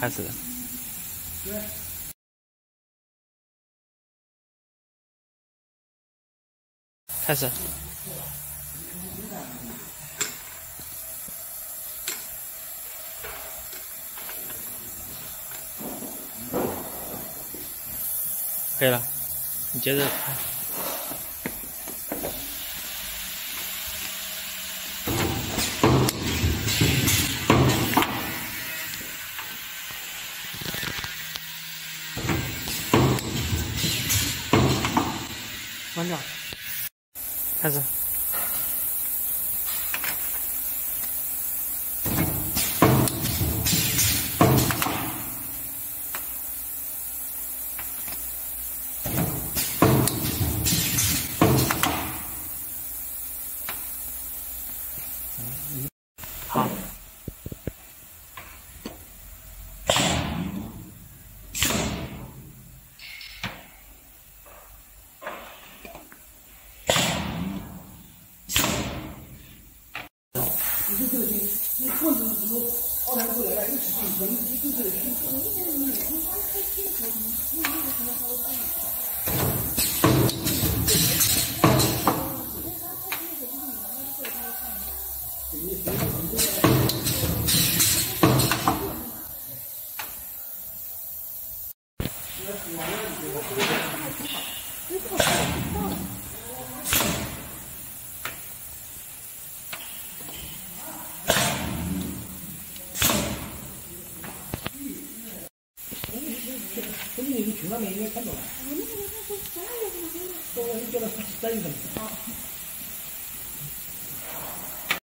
开始。对。开始。 可以了，你接着拍。慢点，开始。 好，你过去以后，后来过来了，一直是人，就是清楚。你们群上面应该看到了。我那个人他说，所有人都叫他三一等。